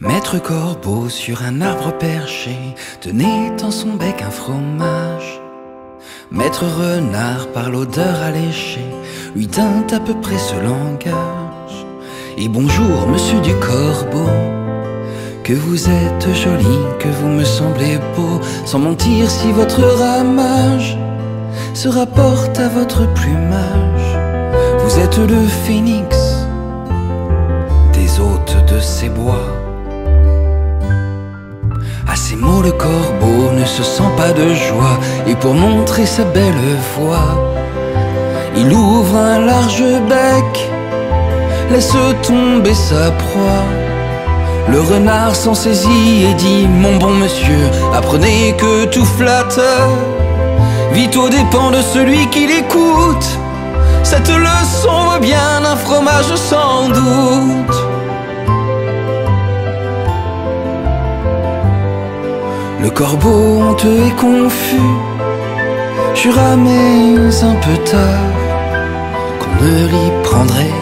Maître Corbeau sur un arbre perché tenait dans son bec un fromage. Maître Renard par l'odeur alléchée lui tint à peu près ce langage. Et bonjour monsieur du Corbeau, que vous êtes joli, que vous me semblez beau, sans mentir si votre ramage se rapporte à votre plumage. Vous êtes le phénix des hôtes de ces bois. À ces mots le corbeau ne se sent pas de joie, et pour montrer sa belle voix, il ouvre un large bec, laisse tomber sa proie. Le renard s'en saisit et dit: mon bon monsieur, apprenez que tout flatteur vit aux dépens de celui qui l'écoute. Cette leçon vaut bien un fromage sans doute. Le corbeau honteux et confus jura mais un peu tard qu'on ne l'y prendrait